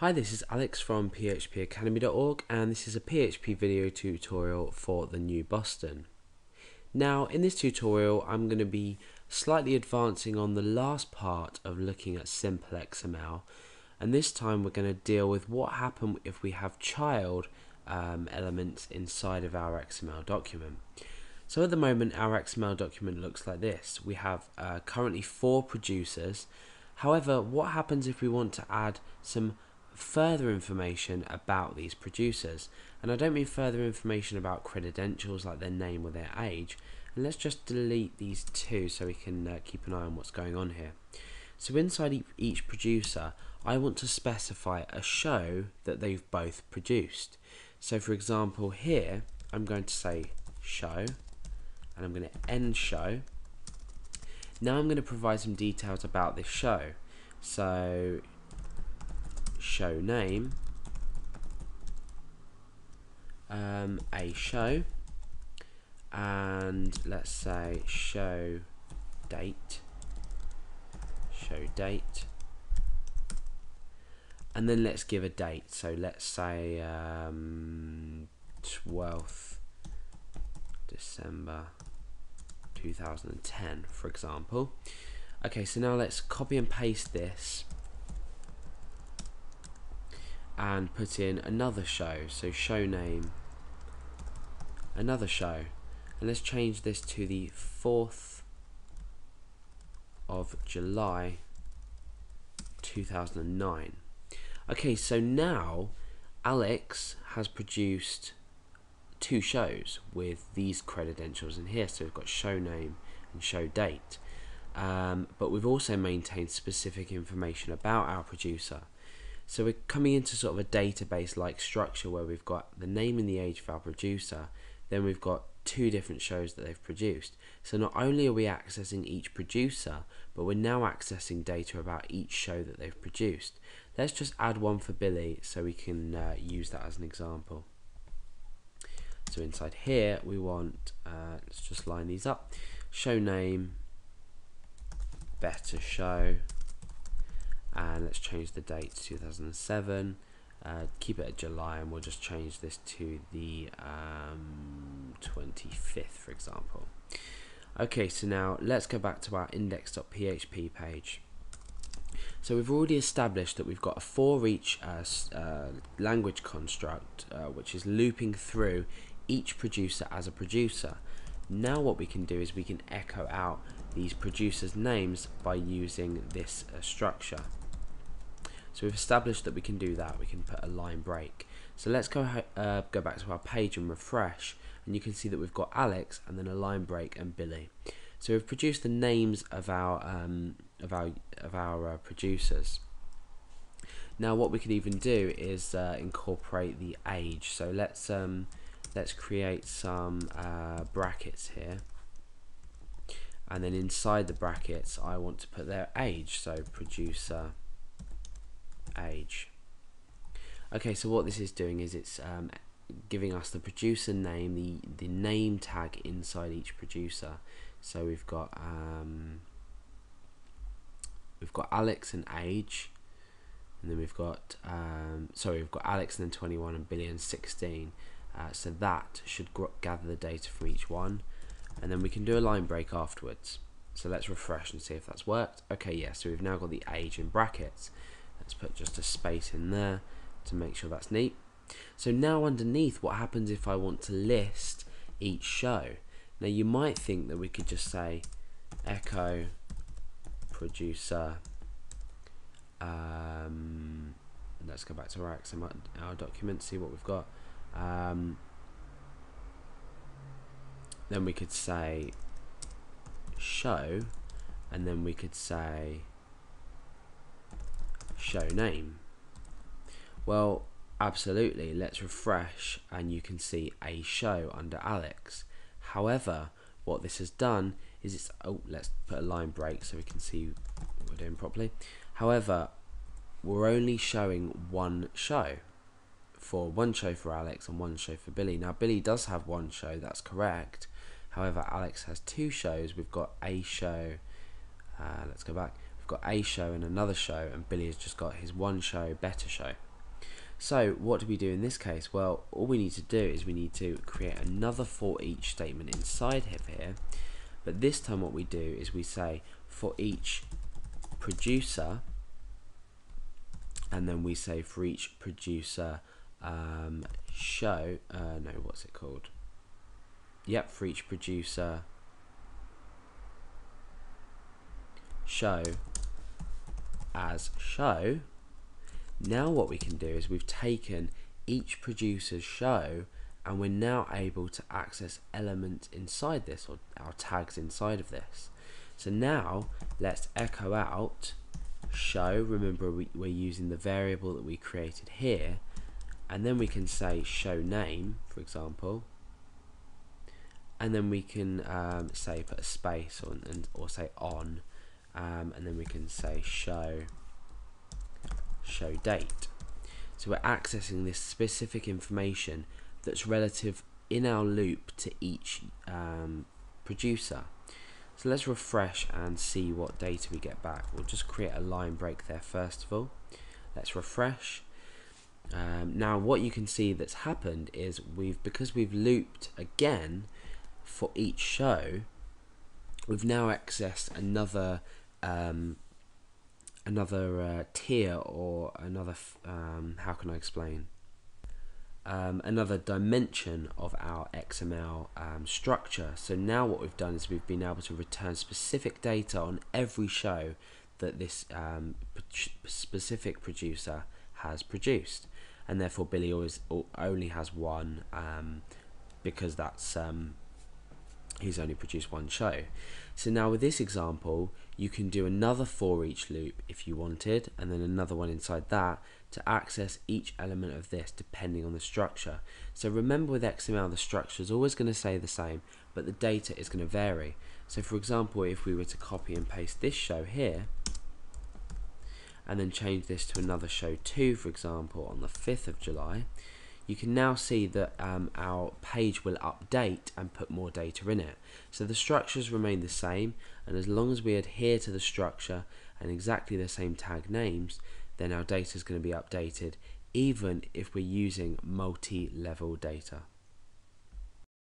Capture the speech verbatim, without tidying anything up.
Hi, this is Alex from P H P academy dot org, and this is a P H P video tutorial for the new Boston. Now, in this tutorial, I'm going to be slightly advancing on the last part of looking at simple X M L, and this time we're going to deal with what happens if we have child um, elements inside of our X M L document. So at the moment, our X M L document looks like this. We have uh, currently four producers. However, what happens if we want to add some further information about these producers? And I don't mean further information about credentials like their name or their age. And let's just delete these two so we can uh, keep an eye on what's going on here. So inside e each producer, I want to specify a show that they've both produced. So for example here, I'm going to say show, and I'm going to end show. Now I'm going to provide some details about this show. So show name, um, a show, and let's say show date, show date, and then let's give a date. So let's say um, twelfth December two thousand ten, for example. Okay, so now let's copy and paste this and put in another show, so show name, another show, and let's change this to the fourth of July two thousand nine. Okay, so now Alex has produced two shows with these credentials in here, so we've got show name and show date, um, but we've also maintained specific information about our producer. So we're coming into sort of a database-like structure where we've got the name and the age of our producer, then we've got two different shows that they've produced. So not only are we accessing each producer, but we're now accessing data about each show that they've produced. Let's just add one for Billy so we can uh, use that as an example. So inside here we want, uh, let's just line these up, show name, better show, and let's change the date to two thousand seven, uh, keep it at July, and we'll just change this to the um, twenty-fifth, for example. Okay, so now let's go back to our index dot P H P page. So we've already established that we've got a for each uh, uh, language construct uh, which is looping through each producer as a producer. Now what we can do is we can echo out these producers' names by using this uh, structure. So we've established that we can do that. We can put a line break. So let's go uh, go back to our page and refresh, and you can see that we've got Alex and then a line break and Billy. So we've produced the names of our um, of our of our uh, producers. Now what we can even do is uh, incorporate the age. So let's um, let's create some uh, brackets here, and then inside the brackets I want to put their age. So producer age. Okay, so what this is doing is it's um, giving us the producer name, the the name tag inside each producer. So we've got um, we've got Alex and age, and then we've got um, sorry we've got Alex and then twenty-one and Billy and sixteen. Uh, so that should gather the data from each one, and then we can do a line break afterwards. So let's refresh and see if that's worked. Okay, yeah, so we've now got the age in brackets. Let's put just a space in there to make sure that's neat. So now underneath, what happens if I want to list each show? Now you might think that we could just say echo producer, um, and let's go back to our X M L our document, see what we've got. Um, then we could say show, and then we could say show name. Well, absolutely, let's refresh and you can see a show under Alex. However, what this has done is it's, oh, let's put a line break so we can see what we're doing properly. However, we're only showing one show, for one show for Alex and one show for Billy. Now Billy does have one show, that's correct. However, Alex has two shows. We've got a show, uh, let's go back, we've got a show and another show, and Billy has just got his one show, better show. So what do we do in this case? Well, all we need to do is we need to create another for each statement inside of here, but this time what we do is we say for each producer, and then we say for each producer um, show uh, no what's it called yep for each producer show as show. Now what we can do is we've taken each producer's show and we're now able to access elements inside this, or our tags inside of this. So now let's echo out show. Remember, we, we're using the variable that we created here, and then we can say show name, for example, and then we can um, say put a space on and or say on, um, and then we can say show show date. So we're accessing this specific information that's relative in our loop to each um, producer. So let's refresh and see what data we get back. We'll just create a line break there first of all. Let's refresh. Um, now what you can see that's happened is we've, because we've looped again for each show, we've now accessed another um, another uh, tier, or another um, how can I explain um, another dimension of our X M L um, structure. So now what we've done is we've been able to return specific data on every show that this um, specific producer has produced, and therefore Billy always only has one, um, because that's um, he's only produced one show. So now with this example you can do another for each loop if you wanted, and then another one inside that to access each element of this depending on the structure. So remember, with X M L the structure is always going to stay the same, but the data is going to vary. So for example, if we were to copy and paste this show here and then change this to another show two, for example on the fifth of July, you can now see that um, our page will update and put more data in it. So the structures remain the same, and as long as we adhere to the structure and exactly the same tag names, then our data is going to be updated, even if we're using multi-level data.